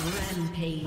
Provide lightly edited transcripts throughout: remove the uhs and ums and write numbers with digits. Rampage.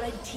The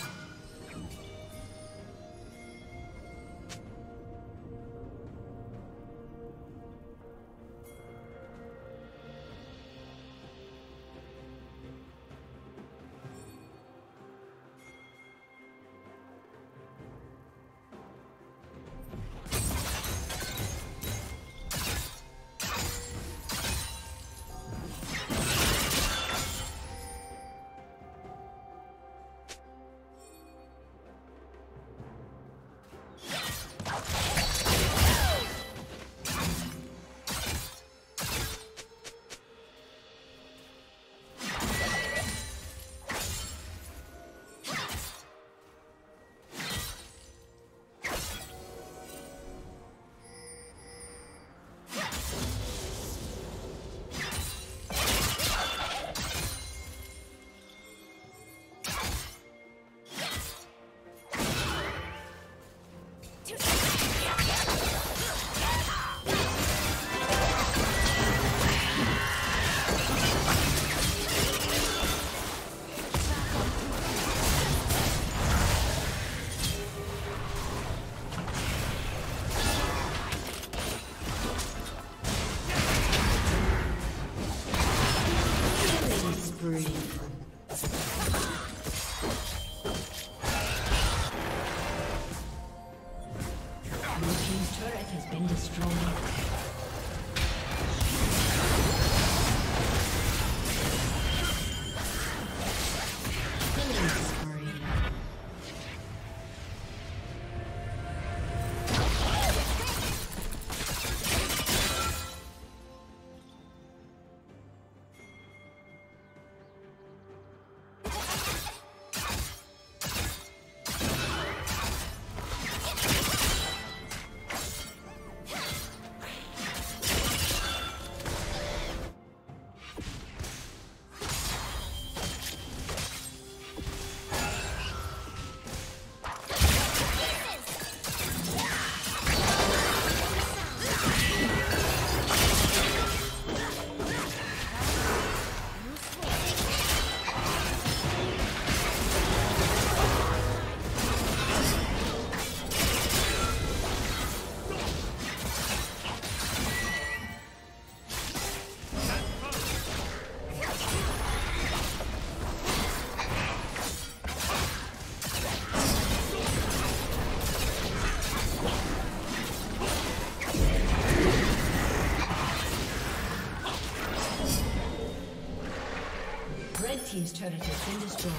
team's turret has been destroyed.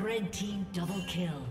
Red team double kill.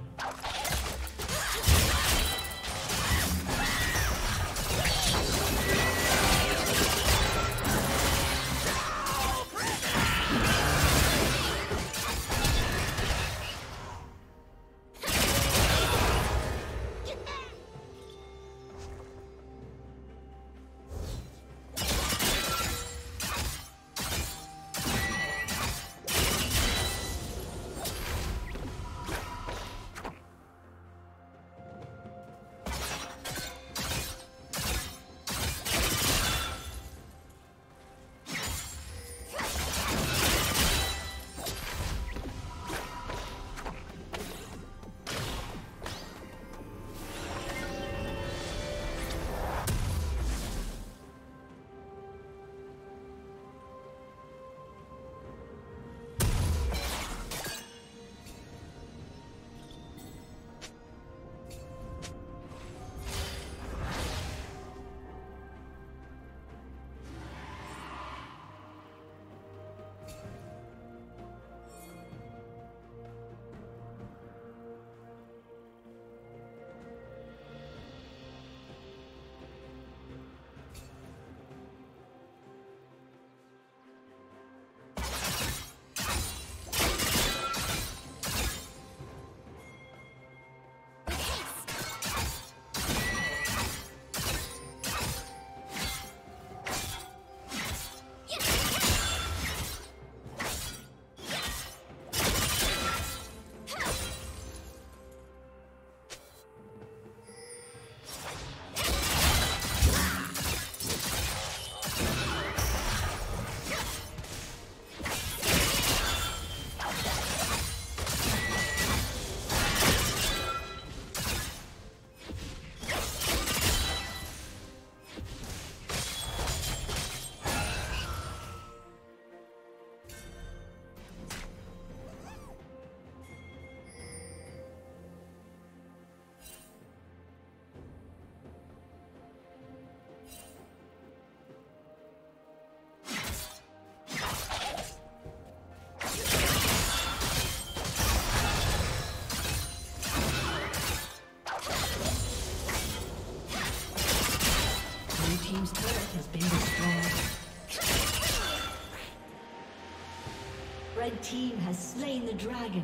Red team has slain the dragon.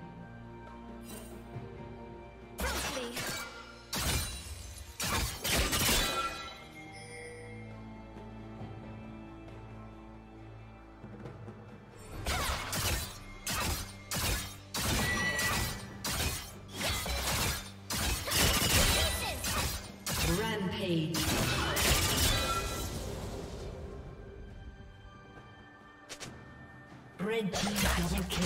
Red team double kill.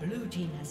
Blue team has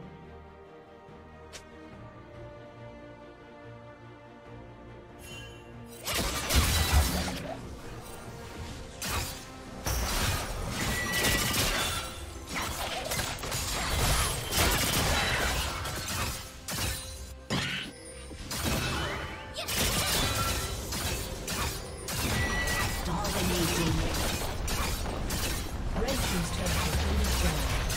Red team's turret has been destroyed.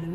Blue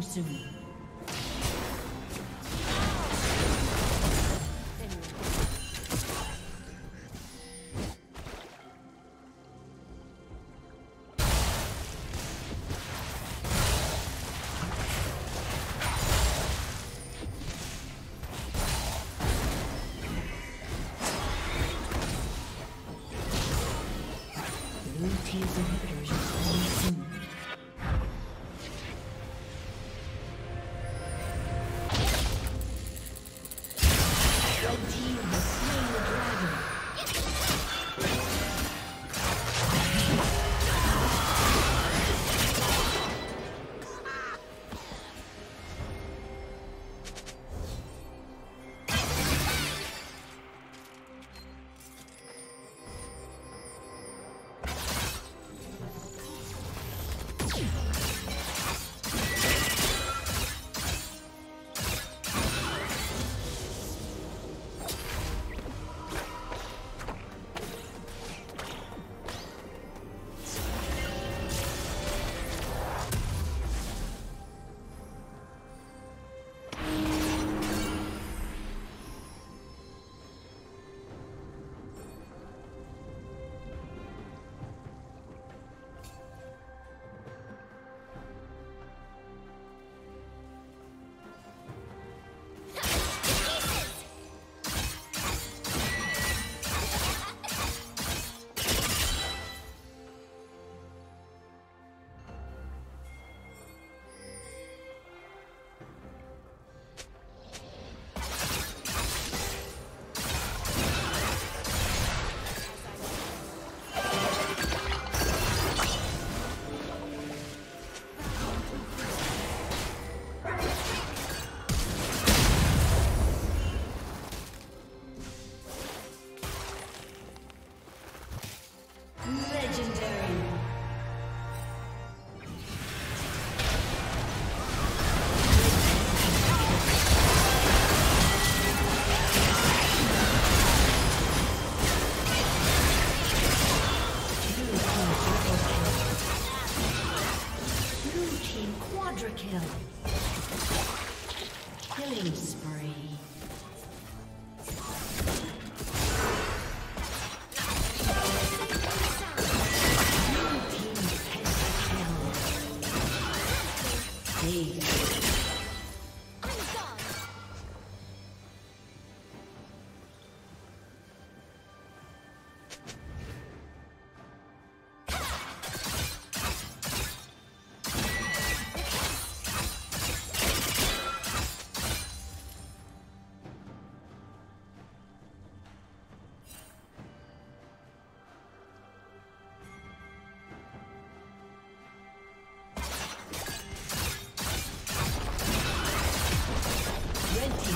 Soon. Blue team's inhibitors are soon. Killing spree.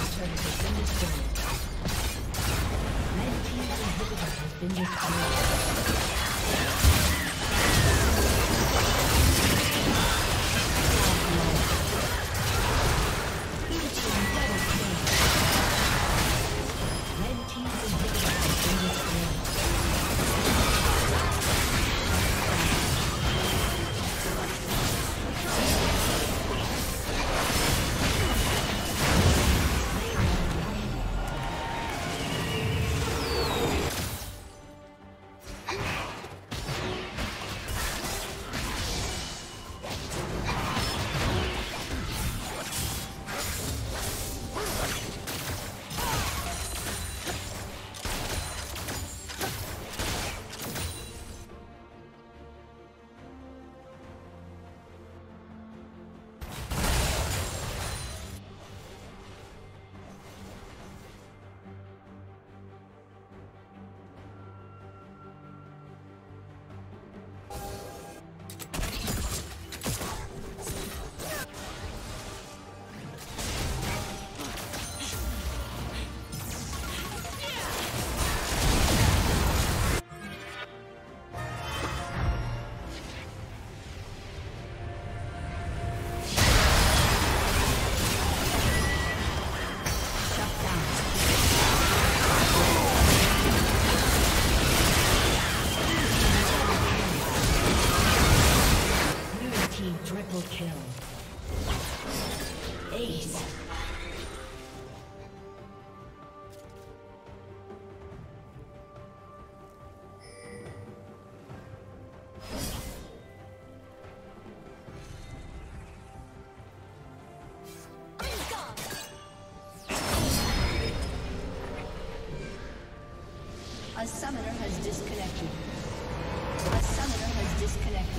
team's turret has been destroyed. Red team's inhibitor has been destroyed. A summoner has disconnected.